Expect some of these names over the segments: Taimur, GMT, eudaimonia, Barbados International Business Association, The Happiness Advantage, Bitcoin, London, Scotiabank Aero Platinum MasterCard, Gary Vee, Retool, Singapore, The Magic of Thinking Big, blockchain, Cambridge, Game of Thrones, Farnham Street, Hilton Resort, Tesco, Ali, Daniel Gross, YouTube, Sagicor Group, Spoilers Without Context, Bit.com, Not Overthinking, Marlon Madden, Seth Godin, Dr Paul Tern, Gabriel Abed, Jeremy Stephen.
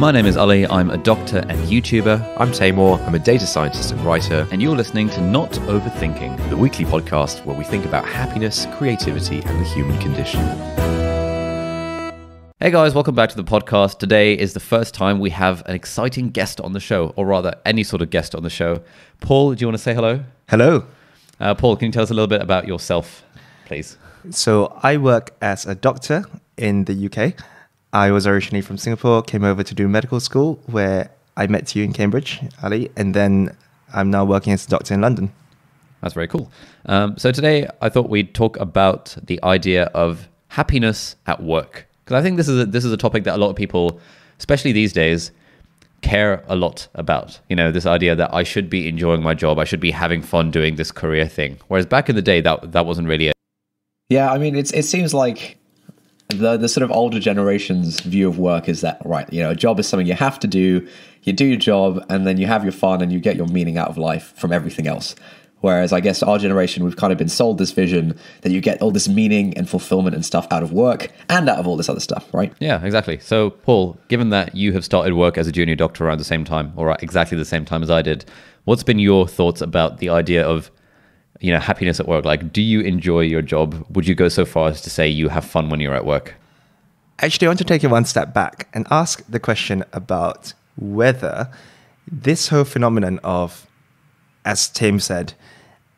My name is Ali, I'm a doctor and YouTuber. I'm Taimur, I'm a data scientist and writer. And you're listening to Not Overthinking, the weekly podcast where we think about happiness, creativity and the human condition. Hey guys, welcome back to the podcast. Today is the first time we have an exciting guest on the show, or rather any sort of guest on the show. Paul, do you want to say hello? Hello. Paul, can you tell us a little bit about yourself, please? So I work as a doctor in the UK. I was originally from Singapore, came over to do medical school where I met you in Cambridge, Ali, and then I'm now working as a doctor in London. That's very cool. So today I thought we'd talk about the idea of happiness at work, because I think this is a topic that a lot of people, especially these days, care a lot about. You know, this idea that I should be enjoying my job, I should be having fun doing this career thing. Whereas back in the day, that wasn't really it. Yeah, I mean, it seems like the sort of older generation's view of work is that, right, you know, a job is something you have to do, you do your job, and then you have your fun and you get your meaning out of life from everything else. Whereas I guess our generation, we've kind of been sold this vision that you get all this meaning and fulfillment and stuff out of work and out of all this other stuff, right? Yeah, exactly. So Paul, given that you have started work as a junior doctor around the same time, or exactly the same time as I did, what's been your thoughts about the idea of, you know, happiness at work? Like, do you enjoy your job? Would you go so far as to say you have fun when you're at work? Actually, I want to take it one step back and ask the question about whether this whole phenomenon of, as Tim said,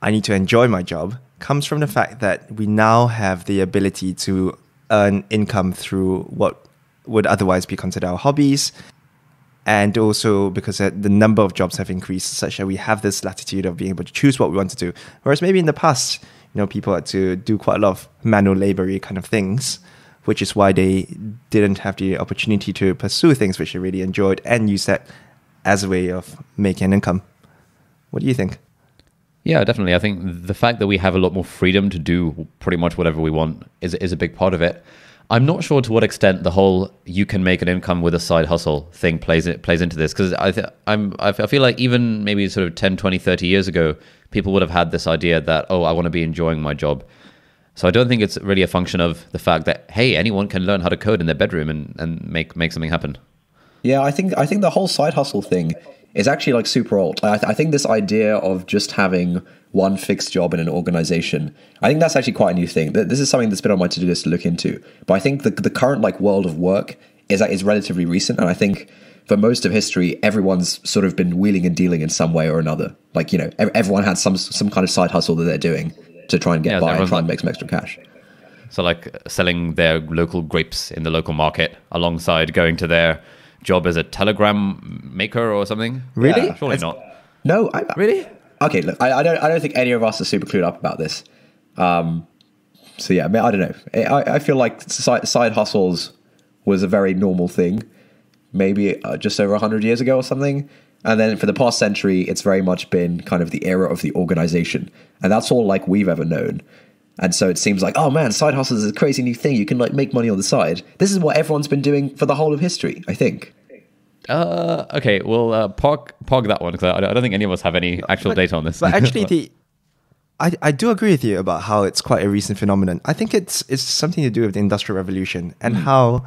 I need to enjoy my job, comes from the fact that we now have the ability to earn income through what would otherwise be considered our hobbies. And also because the number of jobs have increased such that we have this latitude of being able to choose what we want to do. Whereas maybe in the past, you know, people had to do quite a lot of manual labor-y kind of things, which is why they didn't have the opportunity to pursue things which they really enjoyed and use that as a way of making an income. What do you think? Yeah, definitely. I think the fact that we have a lot more freedom to do pretty much whatever we want is a big part of it. I'm not sure to what extent the whole you can make an income with a side hustle thing plays into this, because I feel like even maybe sort of 10, 20, 30 years ago, people would have had this idea that, oh, I want to be enjoying my job. So I don't think it's really a function of the fact that, hey, anyone can learn how to code in their bedroom and make something happen. Yeah, I think the whole side hustle thing is actually like super old. I think this idea of just having one fixed job in an organization, I think that's actually quite a new thing. This is something that's been on my to-do list to look into. But I think the current like world of work is relatively recent. And I think for most of history, everyone's sort of been wheeling and dealing in some way or another. Like, you know, everyone had some kind of side hustle that they're doing to try and get by and try and make some extra cash. So like selling their local grapes in the local market alongside going to their job as a telegram maker or something? Really? Yeah, surely not. No, really? Okay, look, I don't think any of us are super clued up about this. So yeah, I mean, I don't know. I feel like side hustles was a very normal thing, maybe just over 100 years ago or something. And then for the past century, it's very much been kind of the era of the organization. And that's all like we've ever known. And so it seems like, oh man, side hustles is a crazy new thing. You can like make money on the side. This is what everyone's been doing for the whole of history, I think. Okay, well, pog that one, because I don't think any of us have any actual data on this. But actually, I do agree with you about how it's quite a recent phenomenon. I think it's something to do with the Industrial Revolution and how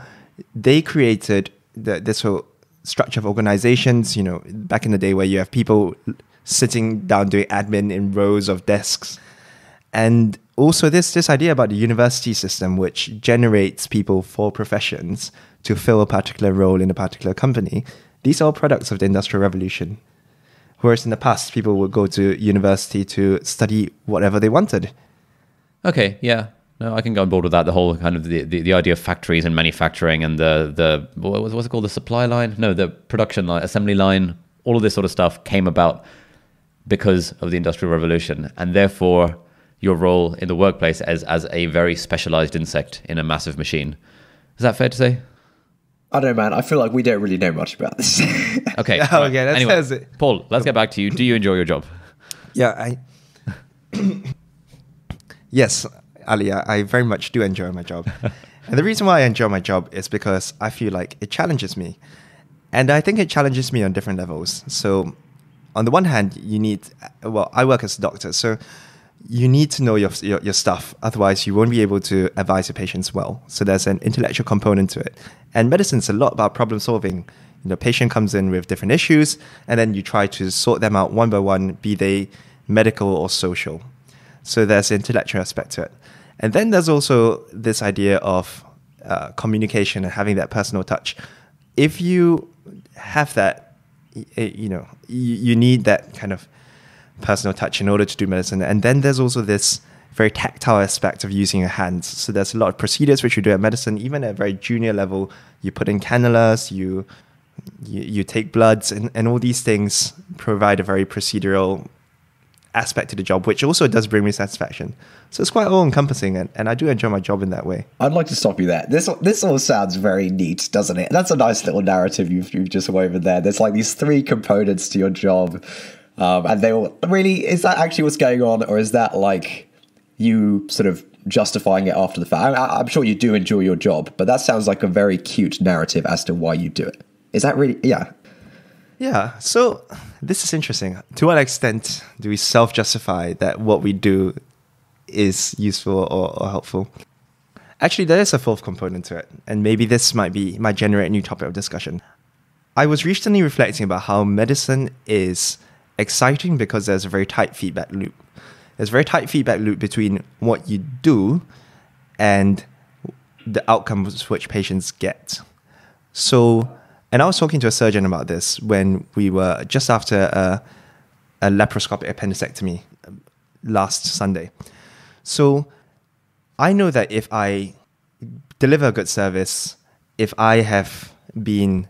they created this whole structure of organizations, you know, back in the day where you have people sitting down doing admin in rows of desks. And also this idea about the university system, which generates people for professions to fill a particular role in a particular company. These are all products of the Industrial Revolution. Whereas in the past, people would go to university to study whatever they wanted. Okay, yeah. No, I can go on board with that. The whole kind of the idea of factories and manufacturing and what's it called? The supply line? No, the production line, assembly line, all of this sort of stuff came about because of the Industrial Revolution. And therefore, your role in the workplace as a very specialized insect in a massive machine. Is that fair to say? I don't know, man. I feel like we don't really know much about this. Okay. Right. Okay, that says it. Paul, let's get back to you. Do you enjoy your job? Yeah, yes, Ali, I very much do enjoy my job. And the reason why I enjoy my job is because I feel like it challenges me. And I think it challenges me on different levels. So on the one hand, I work as a doctor, so you need to know your stuff, otherwise you won't be able to advise your patients well. So there's an intellectual component to it. And medicine's a lot about problem solving. patient comes in with different issues, and then you try to sort them out one by one, be they medical or social. So there's the intellectual aspect to it. And then there's also this idea of communication and having that personal touch. If you have that, you need that kind of personal touch in order to do medicine. And then there's also this very tactile aspect of using your hands. So there's a lot of procedures which you do at medicine, even at a very junior level. You put in cannulas, you take bloods, and all these things provide a very procedural aspect to the job, which also does bring me satisfaction. So it's quite all-encompassing, and I do enjoy my job in that way. I'd like to stop you there. This all sounds very neat, doesn't it? That's a nice little narrative you've just woven there. There's like these three components to your job, and they all really, is that actually what's going on, or is that like you sort of justifying it after the fact? I'm sure you do enjoy your job, but that sounds like a very cute narrative as to why you do it. Is that really, yeah. Yeah, so this is interesting. To what extent do we self-justify that what we do is useful or helpful? Actually, there is a fourth component to it, and maybe this might generate a new topic of discussion. I was recently reflecting about how medicine is exciting because there's a very tight feedback loop. There's a very tight feedback loop between what you do and the outcomes which patients get. So... and I was talking to a surgeon about this when we were just after a laparoscopic appendectomy last Sunday. So I know that if I deliver a good service, if I have been,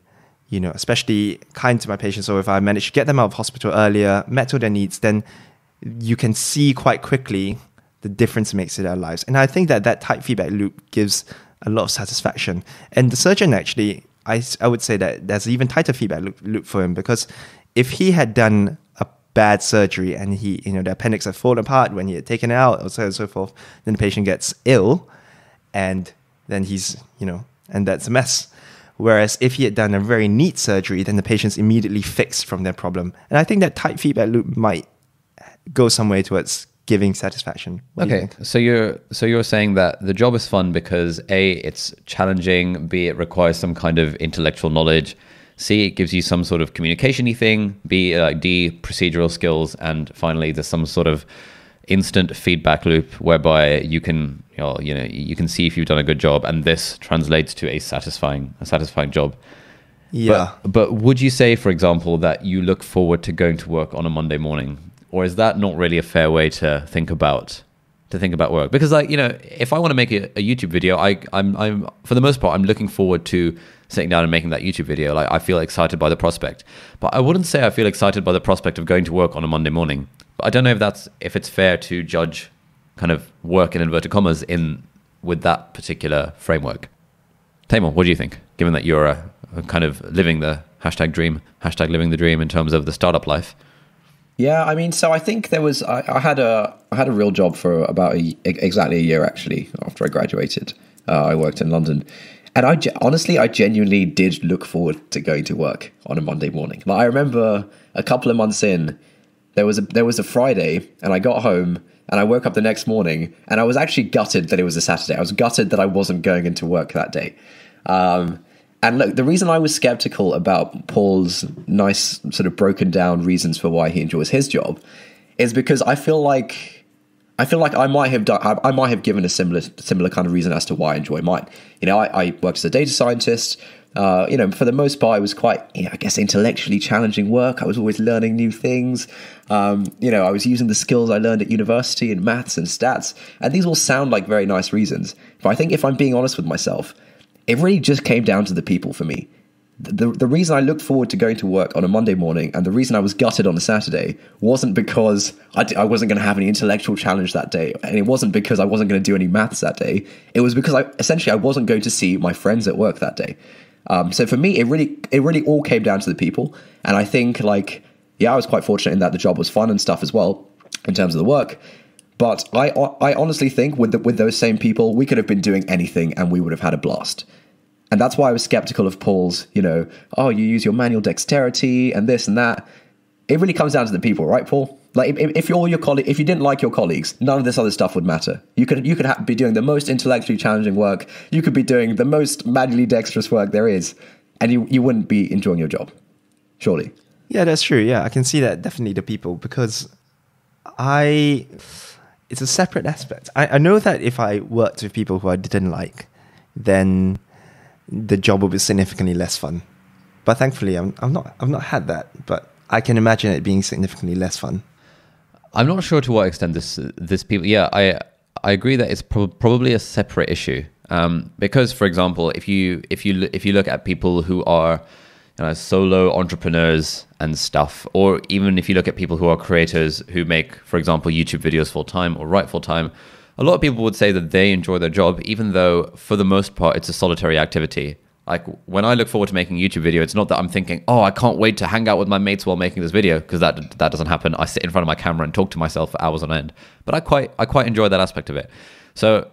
especially kind to my patients, or if I manage to get them out of hospital earlier, met all their needs, then you can see quite quickly the difference it makes in their lives. And I think that tight feedback loop gives a lot of satisfaction. And the surgeon actually... I would say that there's an even tighter feedback loop for him, because if he had done a bad surgery and the appendix had fallen apart when he had taken it out, or so on and so forth, then the patient gets ill, and then and that's a mess. Whereas if he had done a very neat surgery, then the patient's immediately fixed from their problem. And I think that tight feedback loop might go some way towards giving satisfaction. Okay, so you're saying that the job is fun because A, it's challenging, B, it requires some kind of intellectual knowledge, C, it gives you some sort of communication-y thing, D, procedural skills, and finally there's some sort of instant feedback loop whereby you can you can see if you've done a good job, and this translates to a satisfying job. Yeah. But would you say, for example, that you look forward to going to work on a Monday morning? Or is that not really a fair way to think about work? Because if I want to make a YouTube video, I'm for the most part, I'm looking forward to sitting down and making that YouTube video. Like, I feel excited by the prospect, but I wouldn't say I feel excited by the prospect of going to work on a Monday morning. But I don't know if it's fair to judge kind of work in inverted commas with that particular framework. Taimur, what do you think? Given that you're kind of living the #living the dream in terms of the startup life. Yeah, I mean, so I think there was, I had a real job for about exactly a year, actually, after I graduated. I worked in London, and I genuinely did look forward to going to work on a Monday morning. Like, I remember a couple of months in, there was a Friday, and I got home and I woke up the next morning, and I was actually gutted that it was a Saturday. I was gutted that I wasn't going into work that day. And look, the reason I was skeptical about Paul's nice sort of broken down reasons for why he enjoys his job is because I feel like I might have given a similar kind of reason as to why I enjoy mine. I worked as a data scientist. For the most part, it was quite, intellectually challenging work. I was always learning new things. I was using the skills I learned at university in maths and stats. And these all sound like very nice reasons. But I think if I'm being honest with myself, it really just came down to the people for me. The reason I looked forward to going to work on a Monday morning and the reason I was gutted on a Saturday wasn't because I wasn't going to have any intellectual challenge that day, and it wasn't because I wasn't going to do any maths that day. It was because I wasn't going to see my friends at work that day. So for me, it really all came down to the people. And I think I was quite fortunate in that the job was fun and stuff as well in terms of the work. But I honestly think with those same people, we could have been doing anything and we would have had a blast. And that's why I was skeptical of Paul's, you use your manual dexterity and this and that. It really comes down to the people, right, Paul? Like, if you didn't like your colleagues, none of this other stuff would matter. You could be doing the most intellectually challenging work. You could be doing the most manually dexterous work there is. and you wouldn't be enjoying your job, surely. Yeah, that's true. Yeah, I can see that definitely the people, because it's a separate aspect. I know that if I worked with people who I didn't like, then the job would be significantly less fun. But thankfully, I've not had that. But I can imagine it being significantly less fun. I'm not sure to what extent this people. Yeah, I agree that it's probably a separate issue. Because, for example, if you look at people who are solo entrepreneurs and stuff, or even if you look at people who are creators who make, for example, YouTube videos full-time or write full-time, a lot of people would say that they enjoy their job, even though for the most part, it's a solitary activity. Like when I look forward to making a YouTube video, it's not that I'm thinking, oh, I can't wait to hang out with my mates while making this video, because that doesn't happen. I sit in front of my camera and talk to myself for hours on end, but I quite enjoy that aspect of it. So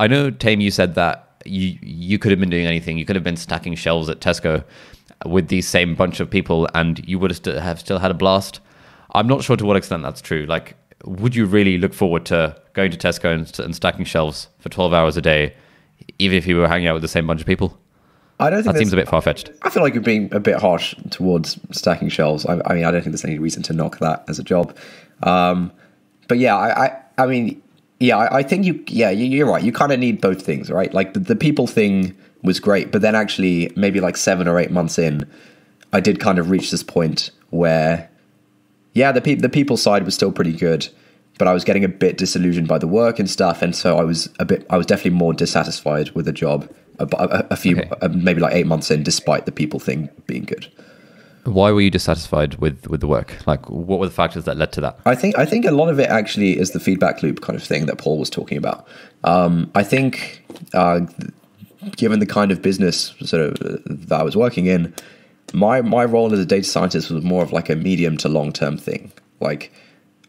I know, Taim, you said that you could have been doing anything. You could have been stacking shelves at Tesco with these same bunch of people, and you would have still had a blast. I'm not sure to what extent that's true. Like, would you really look forward to going to Tesco and stacking shelves for 12 hours a day, even if you were hanging out with the same bunch of people? I don't think that seems a bit far-fetched. I feel like you're being a bit harsh towards stacking shelves. I mean, I don't think there's any reason to knock that as a job. But yeah, I mean, yeah, I think you're right. You kind of need both things, right? Like the people thing was great, but then actually maybe like 7 or 8 months in, I did kind of reach this point where, yeah, the people side was still pretty good, but I was getting a bit disillusioned by the work and stuff, and so I was definitely more dissatisfied with the job maybe like 8 months in, despite the people thing being good. Why were you dissatisfied with the work? Like, what were the factors that led to that? I think a lot of it actually is the feedback loop kind of thing that Paul was talking about. I think, given the kind of business sort of that I was working in, my role as a data scientist was more of like a medium to long-term thing. Like,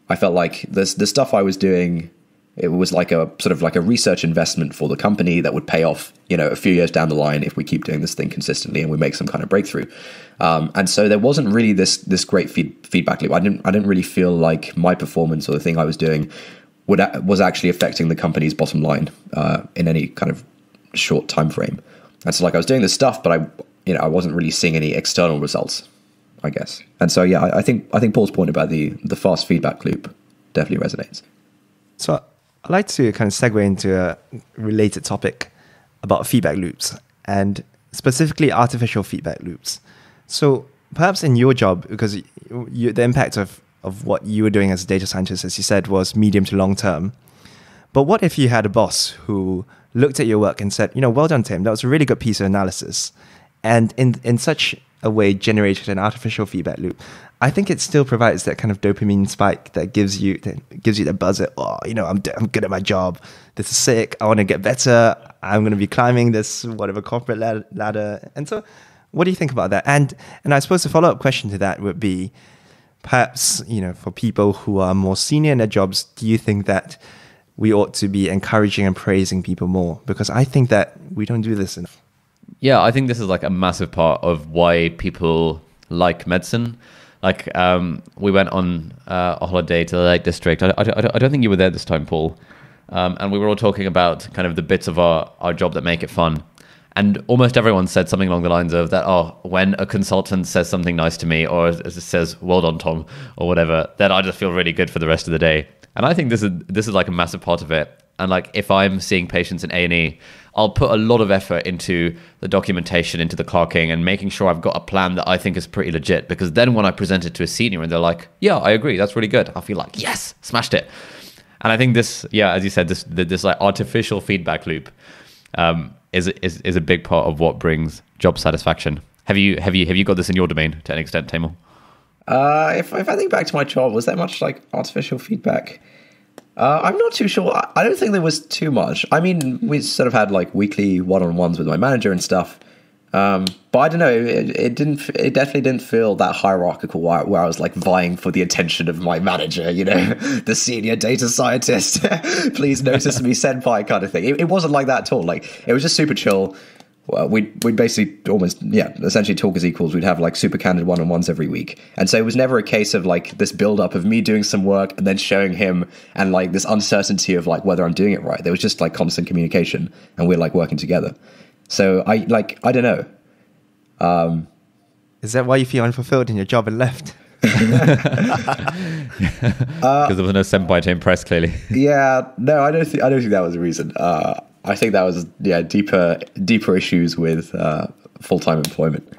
I felt like the stuff I was doing, it was like a sort of like a research investment for the company that would pay off, a few years down the line if we keep doing this thing consistently and we make some kind of breakthrough. And so there wasn't really this great feedback loop. I didn't really feel like my performance or the thing I was doing was actually affecting the company's bottom line in any kind of short time frame. And so like I was doing this stuff, but I wasn't really seeing any external results, I guess. And so yeah, I think Paul's point about the fast feedback loop definitely resonates. So I'd like to kind of segue into a related topic about feedback loops, and specifically artificial feedback loops. So perhaps in your job, because the impact of what you were doing as a data scientist, as you said, was medium to long term. But what if you had a boss who looked at your work and said, well done, Tim, that was a really good piece of analysis, and in such a way generated an artificial feedback loop? I think it still provides that kind of dopamine spike that gives you the buzz that, I'm good at my job, this is sick, I want to get better, I'm going to be climbing this whatever corporate ladder. And so what do you think about that? And I suppose the follow-up question to that would be, perhaps, for people who are more senior in their jobs, do you think that we ought to be encouraging and praising people more? Because I think that we don't do this enough. Yeah, I think this is like a massive part of why people like medicine. Like we went on a holiday to the Lake District. I don't think you were there this time, Paul. And we were all talking about kind of the bits of our job that make it fun. And almost everyone said something along the lines of that, oh, when a consultant says something nice to me or says, well done, Tom, or whatever, then I just feel really good for the rest of the day. And I think this is like a massive part of it. And like if I'm seeing patients in A&E, I'll put a lot of effort into the documentation, into the clerking, and making sure I've got a plan that I think is pretty legit. Because then when I present it to a senior and they're like, yeah, I agree, that's really good, I feel like, yes, smashed it. And I think this, yeah, as you said, this like artificial feedback loop is a big part of what brings job satisfaction. Have you got this in your domain to an extent, Taimur? If I think back to my job, was there much like artificial feedback? I'm not too sure. I don't think there was too much. I mean, we sort of had like weekly one-on-ones with my manager and stuff. But I don't know. It definitely didn't feel that hierarchical where I was like vying for the attention of my manager, the senior data scientist, please notice me, senpai kind of thing. It wasn't like that at all. Like it was just super chill. Well, we'd basically almost, essentially talk as equals. We'd have like super candid one-on-ones every week. And so it was never a case of like this build-up of me doing some work and then showing him and like this uncertainty of like whether I'm doing it right. There was just like constant communication and we're like working together. So I don't know. Is that why you feel unfulfilled in your job and left? Because there was no senpai to impress, clearly. Yeah, no, I don't think that was the reason. I think that was deeper issues with full-time employment.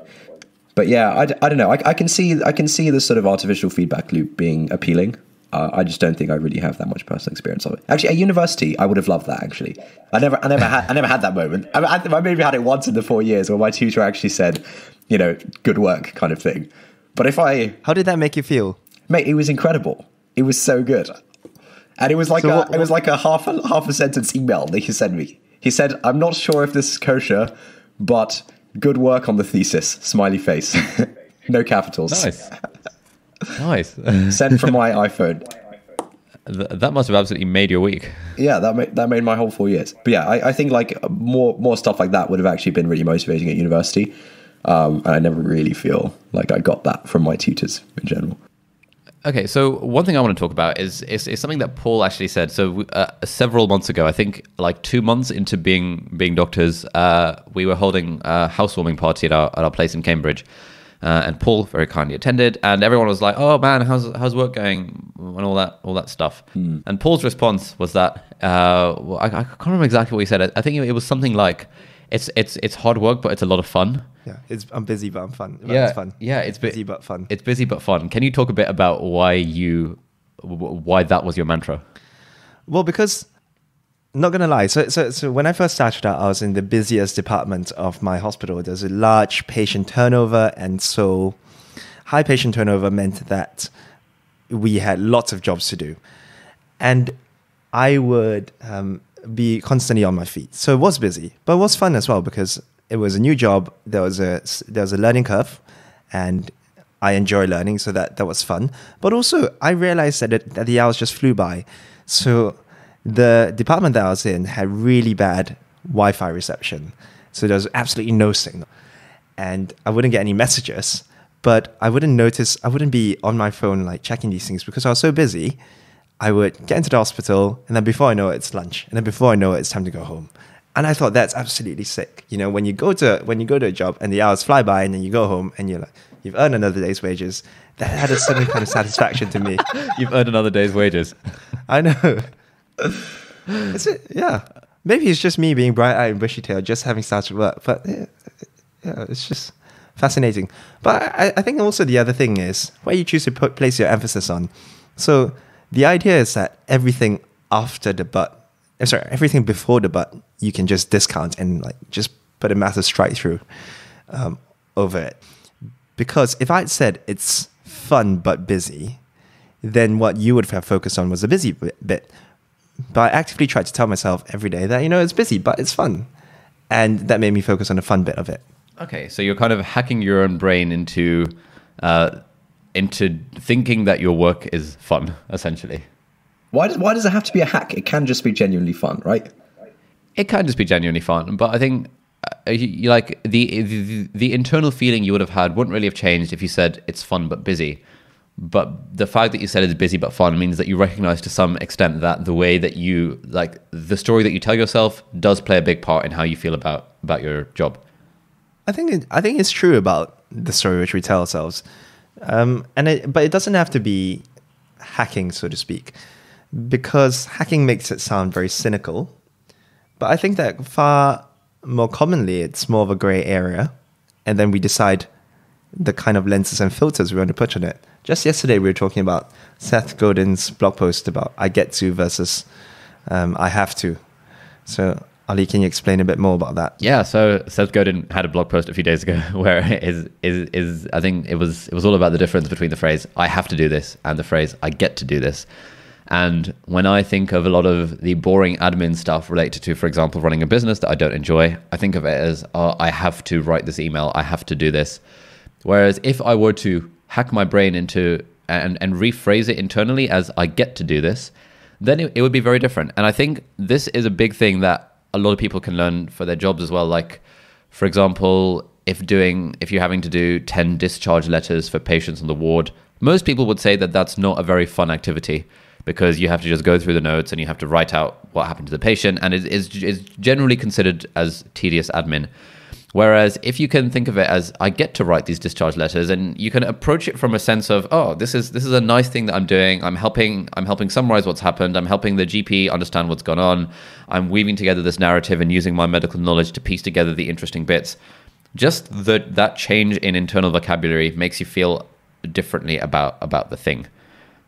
But yeah, I don't know. I can see this sort of artificial feedback loop being appealing. I just don't think I really have that much personal experience of it. Actually, at university, I would have loved that. Actually, I never had that moment. I maybe had it once in the 4 years where my tutor actually said, you know, good work kind of thing. But how did that make you feel? Mate, it was incredible. It was so good, and it was like a half a sentence email that he sent me. He said, "I'm not sure if this is kosher, but good work on the thesis." Smiley face, no capitals. Nice. Nice. Sent from my iPhone. That must have absolutely made your week. Yeah, that made my whole 4 years. But yeah, I think like more stuff like that would have actually been really motivating at university. And I never really feel like I got that from my tutors in general. Okay, so one thing I want to talk about is something that Paul actually said. So several months ago, I think like 2 months into being doctors, we were holding a housewarming party at our place in Cambridge. And Paul very kindly attended, and everyone was like, "Oh man, how's work going?" and all that stuff. Mm. And Paul's response was that well, I can't remember exactly what he said. I think it was something like, "It's hard work, but it's a lot of fun." Yeah, I'm busy, but I'm fun. Yeah, it's fun. Yeah, it's busy but fun. It's busy but fun. Can you talk a bit about why that was your mantra? Well, because not gonna lie, so when I first started out, I was in the busiest department of my hospital. There's a large patient turnover, and so high patient turnover meant that we had lots of jobs to do, and I would be constantly on my feet. So it was busy, but it was fun as well because it was a new job. There was a learning curve, and I enjoy learning, so that was fun. But also, I realized that the hours just flew by, so. The department that I was in had really bad Wi-Fi reception. So there was absolutely no signal. And I wouldn't get any messages, but I wouldn't be on my phone like checking these things because I was so busy. I would get into the hospital and then before I know it, it's lunch. And then before I know it, it's time to go home. And I thought that's absolutely sick. You know, when you go to a job and the hours fly by and then you go home and you're like, you've earned another day's wages. That had a certain kind of satisfaction to me. You've earned another day's wages. I know. Is it? Yeah, maybe it's just me being bright-eyed and bushy-tailed, just having started work. But yeah, it's just fascinating. But I think also the other thing is where you choose to place your emphasis on. So the idea is that everything everything before the but, you can just discount and like just put a massive strike through over it. Because if I'd said it's fun but busy, then what you would have focused on was the busy bit. But I actively tried to tell myself every day that, you know, it's busy, but it's fun. And that made me focus on the fun bit of it. Okay, so you're kind of hacking your own brain into thinking that your work is fun, essentially. Why does it have to be a hack? It can just be genuinely fun, right? It can just be genuinely fun, but I think like the internal feeling you would have had wouldn't really have changed if you said it's fun but busy. But the fact that you said it's busy but fun means that you recognize to some extent that the way that you, like, the story that you tell yourself does play a big part in how you feel about your job. I think it's true about the story which we tell ourselves. But it doesn't have to be hacking, so to speak, because hacking makes it sound very cynical. But I think that far more commonly, it's more of a gray area. And then we decide the kind of lenses and filters we want to put on it. Just yesterday, we were talking about Seth Godin's blog post about I get to versus I have to. So Ali, can you explain a bit more about that? Yeah, so Seth Godin had a blog post a few days ago where his I think it was all about the difference between the phrase I have to do this and the phrase I get to do this. And when I think of a lot of the boring admin stuff related to, for example, running a business that I don't enjoy, I think of it as, oh, I have to write this email, I have to do this. Whereas if I were to hack my brain into and rephrase it internally as I get to do this, then it would be very different. And I think this is a big thing that a lot of people can learn for their jobs as well. Like, for example, if you're having to do 10 discharge letters for patients on the ward, most people would say that that's not a very fun activity because you have to just go through the notes and you have to write out what happened to the patient, and it is generally considered as tedious admin. Whereas if you can think of it as, I get to write these discharge letters, and you can approach it from a sense of, oh, this is a nice thing that I'm doing. I'm helping summarize what's happened. I'm helping the GP understand what's gone on. I'm weaving together this narrative and using my medical knowledge to piece together the interesting bits. Just that change in internal vocabulary makes you feel differently about the thing.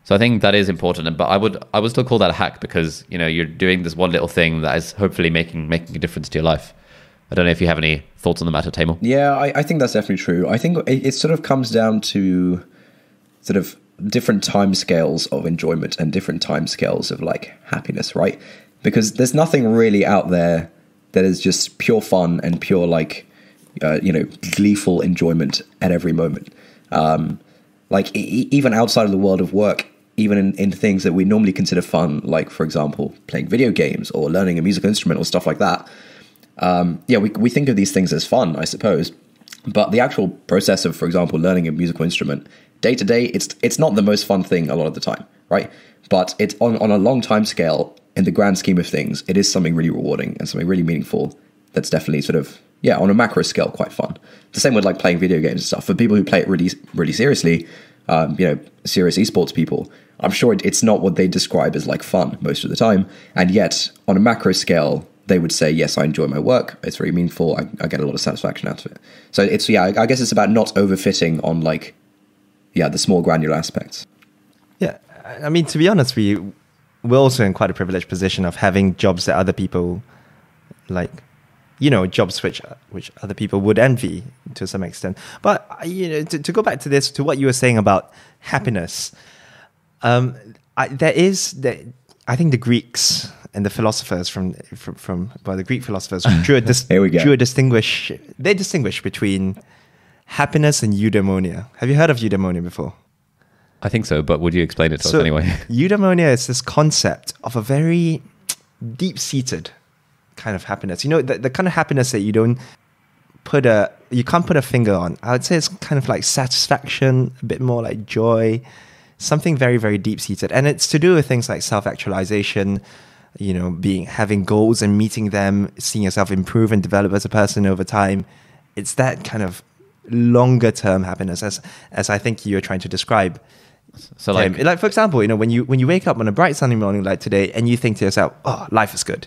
So I think that is important, but I would still call that a hack, because you're doing this one little thing that is hopefully making a difference to your life. I don't know if you have any thoughts on the matter, Taimur. Yeah, I think that's definitely true. I think it sort of comes down to sort of different timescales of enjoyment and different timescales of like happiness, right? Because there's nothing really out there that is just pure fun and pure like gleeful enjoyment at every moment. Even outside of the world of work, even in things that we normally consider fun, like for example playing video games or learning a musical instrument or stuff like that. We think of these things as fun, I suppose, but the actual process of, for example, learning a musical instrument day to day, it's not the most fun thing a lot of the time, right? But it's on a long time scale, in the grand scheme of things, it is something really rewarding and something really meaningful. That's definitely sort of, yeah, on a macro scale, quite fun. The same with like playing video games and stuff. For people who play it really, really seriously, serious esports people, I'm sure it's not what they describe as like fun most of the time. And yet on a macro scale, they would say, yes, I enjoy my work. It's very meaningful. I get a lot of satisfaction out of it. So it's, yeah, I guess it's about not overfitting on like, yeah, the small granular aspects. Yeah. I mean, to be honest, we're also in quite a privileged position of having jobs that other people like, jobs which other people would envy to some extent. But to go back to this, to what you were saying about happiness, I think the Greeks and the philosophers the Greek philosophers drew distinguish. They distinguish between happiness and eudaimonia. Have you heard of eudaimonia before? I think so, but would you explain it to us anyway? Eudaimonia is this concept of a very deep-seated kind of happiness, the kind of happiness that you can't put a finger on. I would say it's kind of like satisfaction, a bit more like joy, something very, very deep-seated, and it's to do with things like self-actualization, having goals and meeting them, seeing yourself improve and develop as a person over time. It's that kind of longer-term happiness, as I think you're trying to describe. So like for example, when you wake up on a bright sunny morning like today, and you think to yourself, "Oh, life is good."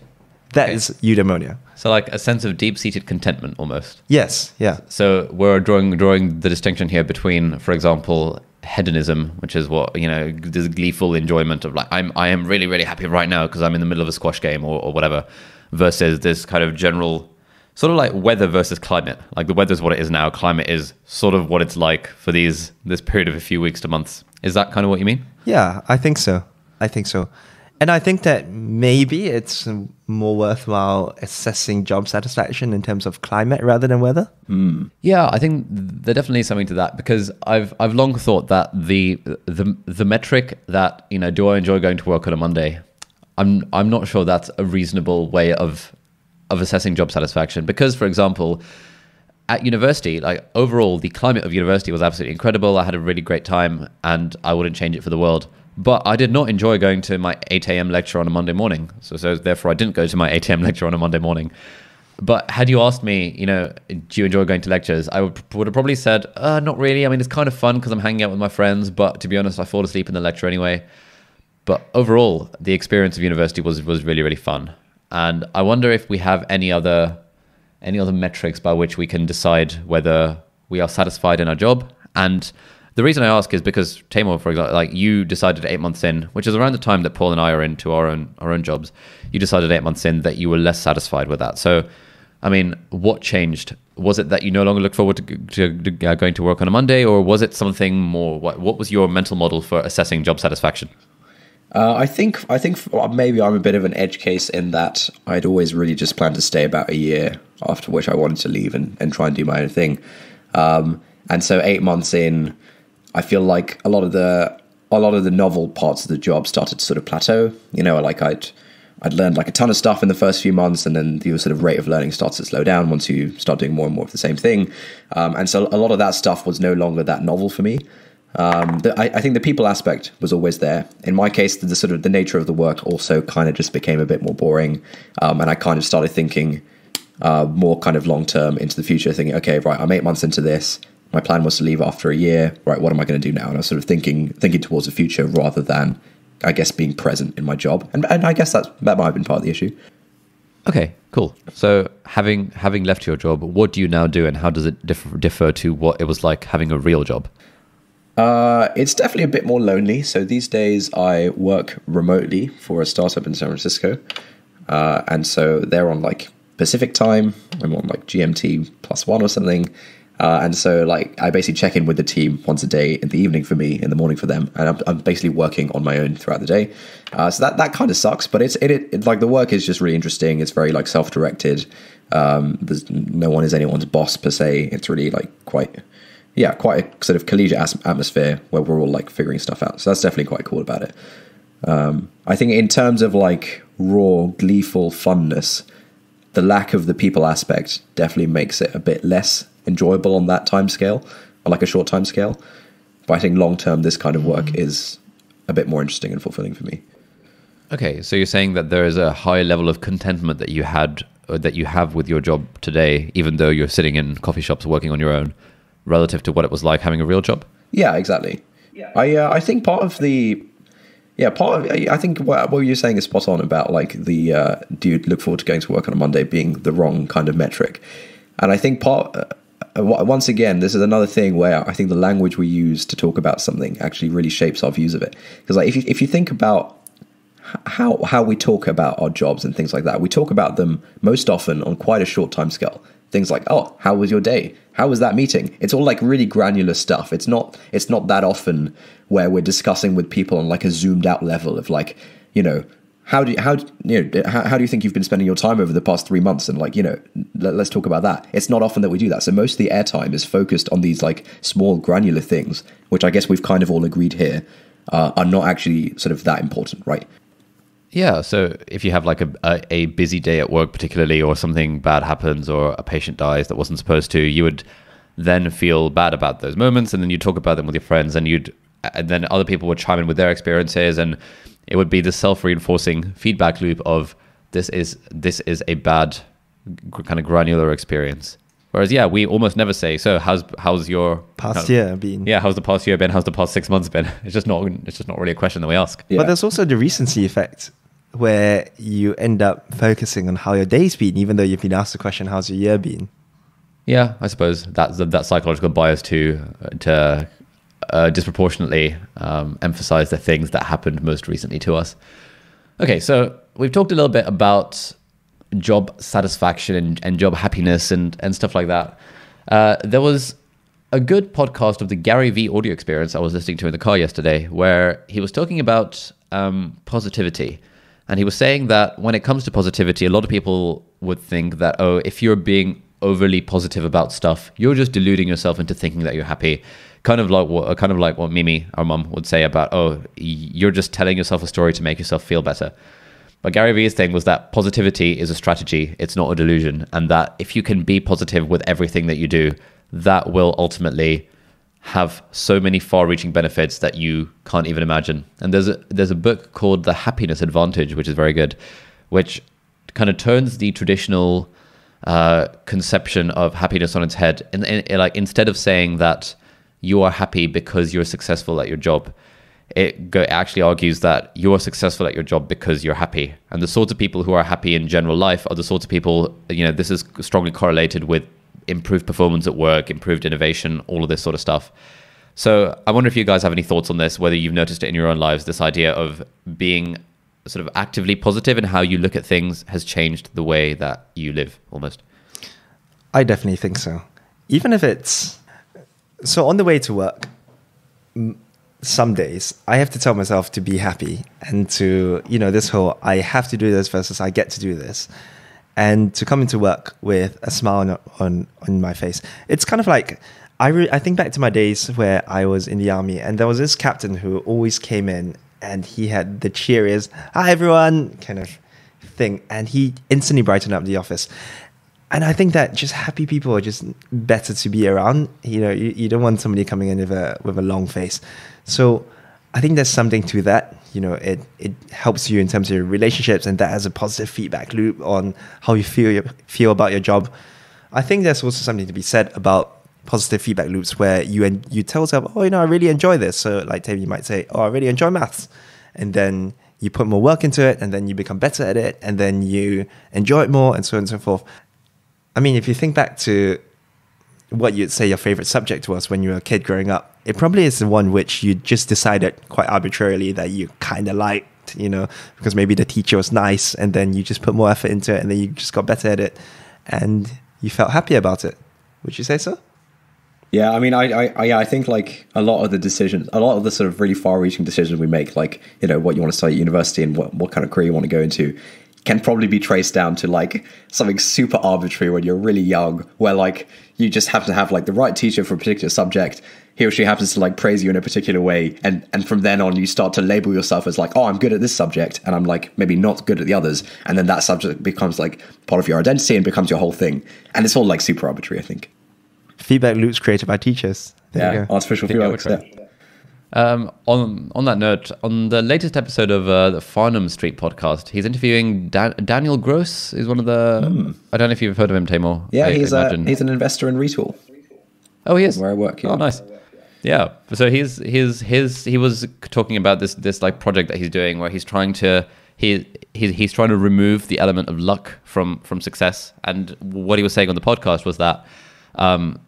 That is eudaimonia. So like a sense of deep-seated contentment almost. Yes, yeah. So we're drawing the distinction here between, for example, hedonism, which is what, this gleeful enjoyment of like, I am really, really happy right now because I'm in the middle of a squash game or whatever, versus this kind of general, sort of like weather versus climate. Like the weather's what it is now, climate is sort of what it's like for this period of a few weeks to months. Is that kind of what you mean? Yeah, I think so. And I think that maybe it's more worthwhile assessing job satisfaction in terms of climate rather than weather. Mm. Yeah, I think there definitely is something to that, because I've long thought that the metric that, do I enjoy going to work on a Monday? I'm not sure that's a reasonable way of assessing job satisfaction, because, for example, at university, like overall, the climate of university was absolutely incredible. I had a really great time, and I wouldn't change it for the world. But I did not enjoy going to my 8 a.m. lecture on a Monday morning. So therefore, I didn't go to my 8 a.m. lecture on a Monday morning. But had you asked me, do you enjoy going to lectures? I would have probably said, not really. I mean, it's kind of fun because I'm hanging out with my friends. But to be honest, I fall asleep in the lecture anyway. But overall, the experience of university was really, really fun. And I wonder if we have any other metrics by which we can decide whether we are satisfied in our job. And the reason I ask is because, Taimur, for example, like you decided 8 months in, which is around the time that Paul and I are into our own jobs, you decided 8 months in that you were less satisfied with that. So, I mean, what changed? Was it that you no longer look forward to going to work on a Monday, or was it something more? What was your mental model for assessing job satisfaction? I think maybe I'm a bit of an edge case in that I'd always really just planned to stay about a year, after which I wanted to leave and try and do my own thing. And so 8 months in, I feel like a lot of the novel parts of the job started to sort of plateau. Like I'd learned like a ton of stuff in the first few months, and then the sort of rate of learning starts to slow down once you start doing more and more of the same thing. And so a lot of that stuff was no longer that novel for me. I think the people aspect was always there. In my case, the sort of the nature of the work also kind of just became a bit more boring. And I kind of started thinking, more kind of long-term into the future, thinking, okay, right, I'm 8 months into this. My plan was to leave after a year. Right, what am I going to do now? And I was sort of thinking towards the future rather than, I guess, being present in my job. And I guess that might have been part of the issue. Okay, cool. So having left your job, what do you now do, and how does it differ to what it was like having a real job? It's definitely a bit more lonely. So these days I work remotely for a startup in San Francisco. And so they're on like Pacific time. I'm on like GMT+1 or something. And so like I basically check in with the team once a day, in the evening for me, in the morning for them. And I'm basically working on my own throughout the day. So that kind of sucks, but it's like the work is just really interesting. It's very like self-directed. There's no one is anyone's boss per se. It's really like quite a sort of collegiate atmosphere where we're all like figuring stuff out. So that's definitely quite cool about it. I think in terms of like raw, gleeful funness, the lack of the people aspect definitely makes it a bit less enjoyable on that time scale, or like a short time scale. But I think long term, this kind of work is a bit more interesting and fulfilling for me. Okay, so you're saying that there is a high level of contentment that you had, or that you have with your job today, even though you're sitting in coffee shops working on your own, relative to what it was like having a real job? Yeah, exactly. Yeah. I think I think what you're saying is spot on about like the do you look forward to going to work on a Monday being the wrong kind of metric. And I think once again, this is another thing where I think the language we use to talk about something actually really shapes our views of it. Because like if you think about how we talk about our jobs and things like that, we talk about them most often on quite a short time scale. Things like, oh, how was your day? How was that meeting? It's all like really granular stuff. It's not that often where we're discussing with people on like a zoomed out level of like, you know, how do you think you've been spending your time over the past 3 months? And like, you know, let's talk about that. It's not often that we do that. So most of the airtime is focused on these like small granular things, which I guess we've kind of all agreed here are not actually sort of that important, right? Yeah. So if you have like a busy day at work particularly, or something bad happens, or a patient dies that wasn't supposed to, you would then feel bad about those moments. And then you talk about them with your friends, and then other people would chime in with their experiences, and it would be the self-reinforcing feedback loop of this is a bad kind of granular experience. Whereas, yeah, we almost never say, so how's your past year been? Yeah, how's the past year been? How's the past 6 months been? It's just not really a question that we ask. Yeah. But there's also the recency effect, where you end up focusing on how your day's been, even though you've been asked the question, how's your year been? Yeah, I suppose that's that psychological bias to disproportionately emphasize the things that happened most recently to us. Okay, so we've talked a little bit about job satisfaction and job happiness and stuff like that. There was a good podcast of the Gary Vee audio experience I was listening to in the car yesterday, where he was talking about positivity. And he was saying that when it comes to positivity, a lot of people would think that, oh, if you're being overly positive about stuff, you're just deluding yourself into thinking that you're happy. Kind of like what Mimi, our mum, would say about, oh, you're just telling yourself a story to make yourself feel better. But Gary Vee's thing was that positivity is a strategy, it's not a delusion, and that if you can be positive with everything that you do, that will ultimately have so many far-reaching benefits that you can't even imagine. And there's a book called The Happiness Advantage, which is very good, which kind of turns the traditional conception of happiness on its head. And like, instead of saying that you are happy because you're successful at your job, it actually argues that you're successful at your job because you're happy. And the sorts of people who are happy in general life are the sorts of people, you know, this is strongly correlated with improved performance at work, improved innovation, all of this sort of stuff. So I wonder if you guys have any thoughts on this, whether you've noticed it in your own lives, this idea of being sort of actively positive and how you look at things has changed the way that you live almost. I definitely think so. Even if it's... So on the way to work... Some days I have to tell myself to be happy and to, you know, this whole I have to do this versus I get to do this, and to come into work with a smile on my face. It's kind of like, I think back to my days where I was in the army, and there was this captain who always came in and he had the cheeriest, hi everyone, kind of thing. And he instantly brightened up the office. And I think that just happy people are just better to be around. You know, you don't want somebody coming in with a long face. So I think there's something to that. you know, it helps you in terms of your relationships, and that has a positive feedback loop on how you feel about your job. I think there's also something to be said about positive feedback loops where you tell yourself, oh, you know, I really enjoy this. So like Taimur, you might say, oh, I really enjoy maths. And then you put more work into it, and then you become better at it, and then you enjoy it more, and so on and so forth. I mean, if you think back to what you'd say your favorite subject was when you were a kid growing up, it probably is the one which you just decided quite arbitrarily that you kind of liked, you know, because maybe the teacher was nice, and then you just put more effort into it, and then you just got better at it, and you felt happy about it. Would you say so? Yeah, I mean, I think like a lot of the sort of really far-reaching decisions we make, like, you know, what you want to study at university and what kind of career you want to go into, can probably be traced down to like something super arbitrary when you're really young, where like you just happen to have like the right teacher for a particular subject. He or she happens to like praise you in a particular way, and from then on you start to label yourself as like, oh, I'm good at this subject, and I'm like maybe not good at the others, and then that subject becomes like part of your identity and becomes your whole thing, and it's all like super arbitrary, I think. Feedback loops created by teachers. There you go. Artificial feedback. Yeah. On that note, on the latest episode of the Farnham Street podcast, he's interviewing Daniel Gross. Is one of the I don't know if you've heard of him, Taimur. Yeah, he's an investor in Retool. Oh, he is. Where I work. Yeah. Oh, nice. Yeah. So he was talking about this like project that he's doing where he's trying to he's trying to remove the element of luck from success. And what he was saying on the podcast was that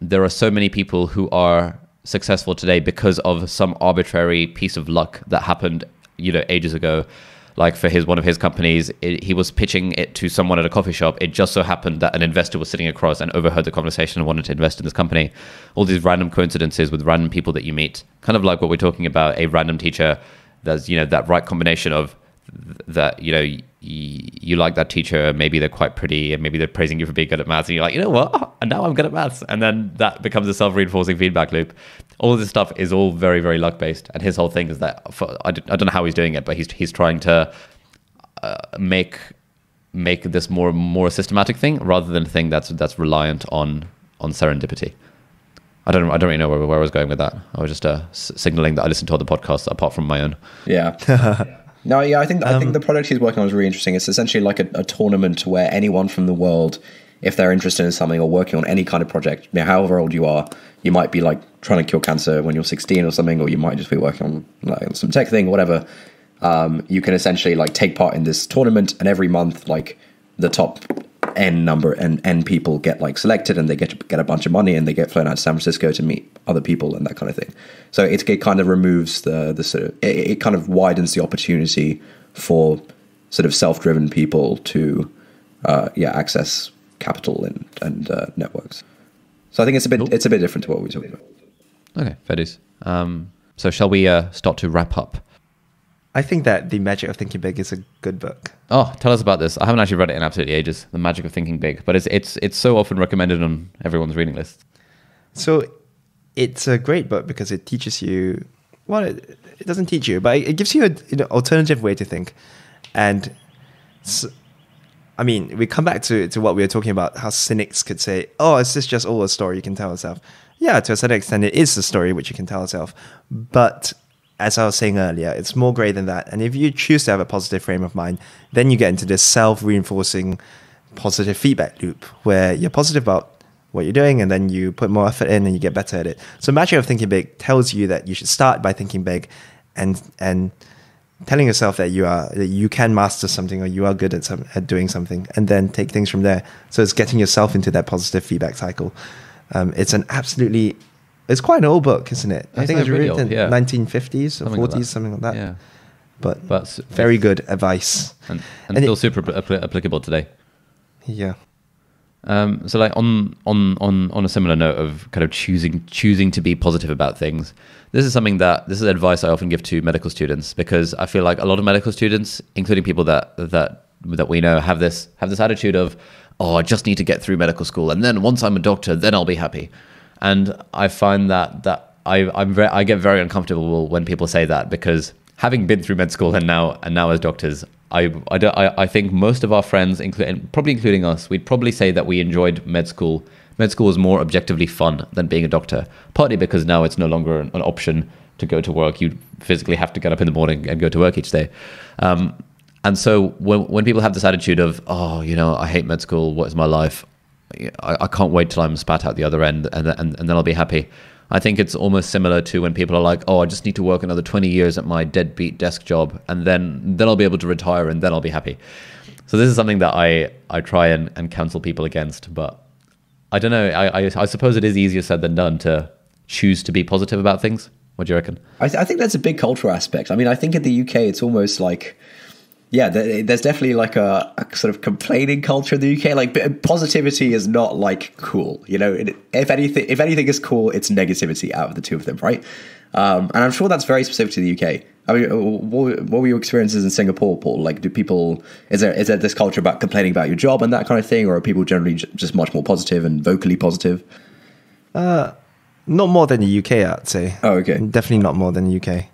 there are so many people who are successful today because of some arbitrary piece of luck that happened, you know, ages ago. Like for one of his companies, he was pitching it to someone at a coffee shop. It just so happened that an investor was sitting across and overheard the conversation and wanted to invest in this company. All these random coincidences with random people that you meet, kind of like what we're talking about, a random teacher. There's, you know, that right combination of that, you know, you like that teacher, maybe they're quite pretty, and maybe they're praising you for being good at maths, and you're like, you know what, and now I'm good at maths, and then that becomes a self-reinforcing feedback loop. All of this stuff is all very, very luck based, and his whole thing is that I don't know how he's doing it, but he's trying to make this more systematic thing rather than a thing that's reliant on serendipity. I don't really know where I was going with that. I was just signaling that I listened to other podcasts apart from my own. Yeah. No, yeah, I think the product he's working on is really interesting. It's essentially like a tournament where anyone from the world, if they're interested in something or working on any kind of project, you know, however old you are, you might be like trying to cure cancer when you're 16 or something, or you might just be working on like some tech thing, whatever. You can essentially like take part in this tournament, and every month, like the top N number and N people get like selected, and they get to get a bunch of money, and they get flown out to San Francisco to meet other people and that kind of thing. So it kind of removes the sort of, it kind of widens the opportunity for sort of self-driven people to access capital and networks. So I think it's a bit different to what we talked about. Okay, fair dues. So shall we start to wrap up? I think that The Magic of Thinking Big is a good book. Oh, tell us about this. I haven't actually read it in absolutely ages, The Magic of Thinking Big, but it's so often recommended on everyone's reading list. So it's a great book because it teaches you, well, it doesn't teach you, but it gives you an alternative way to think. And so, I mean, we come back to what we were talking about, how cynics could say, oh, is this just all a story you can tell yourself? Yeah, to a certain extent, it is a story which you can tell yourself. But as I was saying earlier, it's more grey than that. And if you choose to have a positive frame of mind, then you get into this self-reinforcing positive feedback loop where you're positive about what you're doing, and then you put more effort in and you get better at it. So Magic of Thinking Big tells you that you should start by thinking big and telling yourself that you can master something, or you are good at doing something, and then take things from there. So it's getting yourself into that positive feedback cycle. It's an absolutely... It's quite an old book, isn't it? I think it was written in 1950s or 40s, something like that. Yeah. But very good advice. And still super applicable today. Yeah. So like on a similar note of kind of choosing to be positive about things, this is advice I often give to medical students, because I feel like a lot of medical students, including people that we know, have this attitude of, oh, I just need to get through medical school, and then once I'm a doctor, then I'll be happy. And I find that I get very uncomfortable when people say that, because having been through med school and now as doctors, I think most of our friends, probably including us, we'd probably say that we enjoyed med school Med school is more objectively fun than being a doctor, partly because now it's no longer an option to go to work. You physically have to get up in the morning and go to work each day. And so when people have this attitude of, oh, you know, I hate med school, what is my life? I can't wait till I'm spat out the other end and then I'll be happy. I think it's almost similar to when people are like, oh, I just need to work another 20 years at my deadbeat desk job, and then I'll be able to retire and then I'll be happy. So this is something that I try and counsel people against, but I don't know. I suppose it is easier said than done to choose to be positive about things. What do you reckon? I think that's a big cultural aspect. I mean, I think in the UK, it's almost like, yeah, there's definitely like a sort of complaining culture in the UK. Like positivity is not like cool, you know. If anything is cool, it's negativity out of the two of them, right? And I'm sure that's very specific to the UK. I mean, what were your experiences in Singapore, Paul? Like, do people is there this culture about complaining about your job and that kind of thing, or are people generally just much more positive and vocally positive? Not more than the UK, I'd say. Oh, okay. Definitely not more than the UK.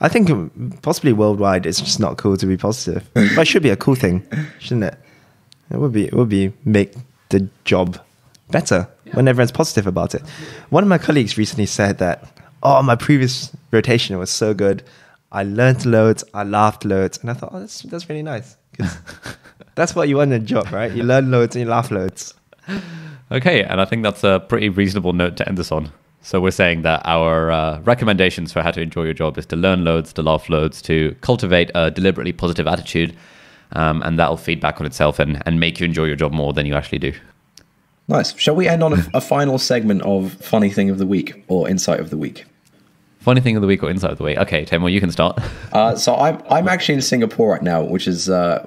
I think possibly worldwide, it's just not cool to be positive. But it should be a cool thing, shouldn't it? It would be make the job better when everyone's positive about it. One of my colleagues recently said that, oh, my previous rotation was so good. I learned loads, I laughed loads. And I thought, oh, that's really nice. That's what you want in a job, right? You learn loads and you laugh loads. Okay, and I think that's a pretty reasonable note to end this on. So we're saying that our recommendations for how to enjoy your job is to learn loads, to laugh loads, to cultivate a deliberately positive attitude, and that'll feed back on itself and make you enjoy your job more than you actually do. Nice. Shall we end on a final segment of Funny Thing of the Week or Insight of the Week? Funny Thing of the Week or Insight of the Week. Okay, Taimur, you can start. So I'm actually in Singapore right now, which is I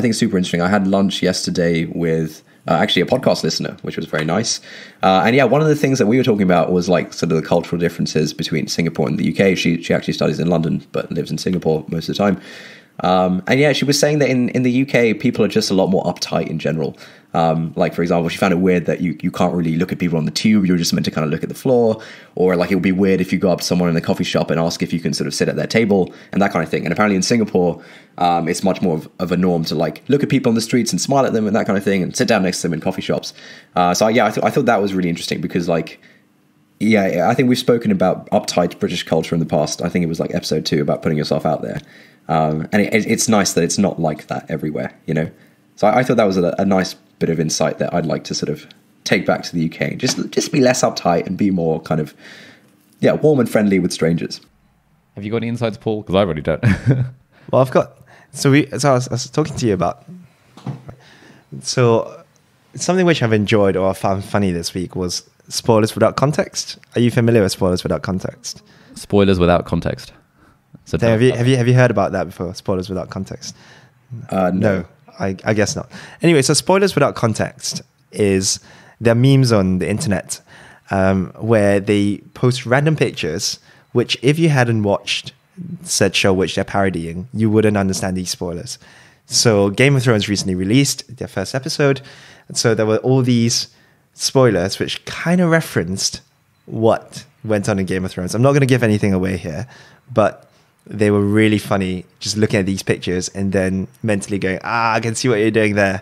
think super interesting. I had lunch yesterday with... actually a podcast listener, which was very nice. And yeah, one of the things that we were talking about was like sort of the cultural differences between Singapore and the UK. She actually studies in London, but lives in Singapore most of the time. And yeah, she was saying that in the UK, people are just a lot more uptight in general. Like, for example, she found it weird that you can't really look at people on the tube. You're just meant to kind of look at the floor. Or like, it would be weird if you go up to someone in a coffee shop and ask if you can sort of sit at their table and that kind of thing. And apparently in Singapore, it's much more of a norm to like look at people on the streets and smile at them and that kind of thing and sit down next to them in coffee shops. So yeah, I thought that was really interesting because like, yeah, I think we've spoken about uptight British culture in the past. I think it was like episode 2 about putting yourself out there. And it's nice that it's not like that everywhere, you know? So I thought that was a nice bit of insight that I'd like to sort of take back to the UK. Just be less uptight and be more kind of, yeah, warm and friendly with strangers. Have you got any insights, Paul? Because I really don't. Well, I've got... So I was talking to you about... So something which I've enjoyed or found funny this week was Spoilers Without Context. Are you familiar with Spoilers Without Context? Spoilers Without Context. So have you heard about that before? Spoilers Without Context? No. I guess not. Anyway, so Spoilers Without Context is there are memes on the internet where they post random pictures, which if you hadn't watched said show which they're parodying, you wouldn't understand these spoilers. So Game of Thrones recently released their first episode. And so there were all these spoilers which kind of referenced what went on in Game of Thrones. I'm not going to give anything away here, but... they were really funny just looking at these pictures and then mentally going, I can see what you're doing there.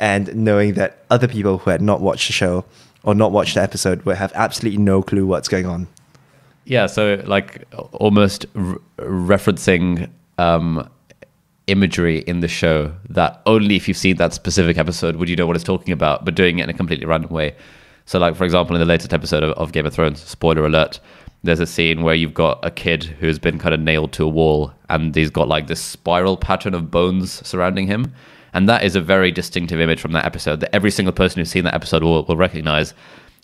And knowing that other people who had not watched the show or not watched the episode would have absolutely no clue what's going on. Yeah, so like almost referencing imagery in the show that only if you've seen that specific episode would you know what it's talking about, but doing it in a completely random way. So like, for example, in the latest episode of Game of Thrones, spoiler alert, there's a scene where you've got a kid who's been kind of nailed to a wall and he's got like this spiral pattern of bones surrounding him. And that is a very distinctive image from that episode that every single person who's seen that episode will recognize.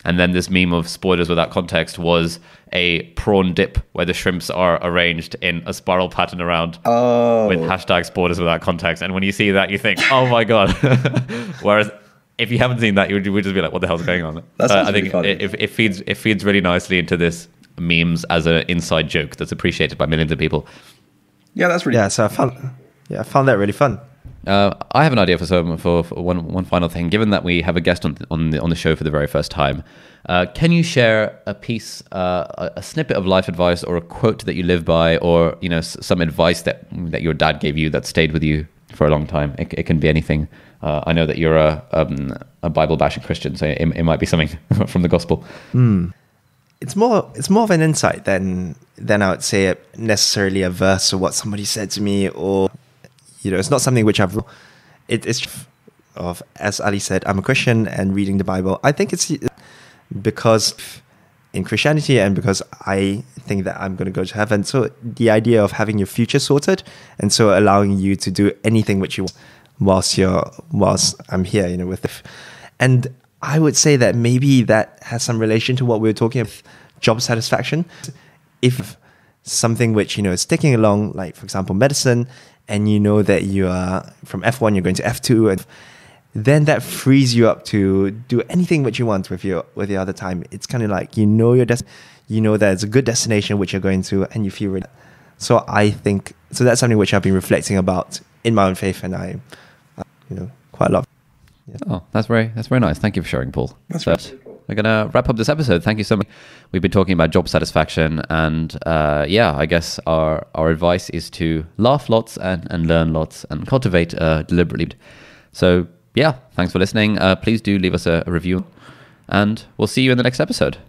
And then this meme of Spoilers Without Context was a prawn dip where the shrimps are arranged in a spiral pattern around with hashtag Spoilers Without Context. And when you see that, you think, oh my God. Whereas... if you haven't seen that, you would just be like, what the hell's going on? I think really it feeds really nicely into this memes as an inside joke that's appreciated by millions of people. Yeah, that's really... yeah, so I found that really fun. I have an idea for one final thing. Given that we have a guest on the show for the very first time, can you share a piece, a snippet of life advice or a quote that you live by or, you know, some advice that your dad gave you that stayed with you for a long time. It can be anything. I know that you're a Bible-bashing Christian, so it might be something from the gospel. Mm. It's more of an insight than I would say necessarily a verse or what somebody said to me, or it's not something which I've. It's of, as Ali said, I'm a Christian and reading the Bible. I think it's because in Christianity and because I think that I'm going to go to heaven. So the idea of having your future sorted, and so allowing you to do anything which you want whilst I'm here, with it. And I would say that maybe that has some relation to what we were talking about, job satisfaction. If something which, is ticking along, like for example, medicine, and you know that you are from F1, you're going to F2, and then that frees you up to do anything which you want with your other time. It's kind of like, that it's a good destination which you're going to, and you feel really. So I think, so that's something which I've been reflecting about in my own faith, and I, quite a lot. Yeah. Oh, that's very nice. Thank you for sharing, Paul. That's right. We're going to wrap up this episode. Thank you so much. We've been talking about job satisfaction, and I guess our advice is to laugh lots and learn lots and cultivate deliberately. So, yeah, thanks for listening. Please do leave us a review, and we'll see you in the next episode.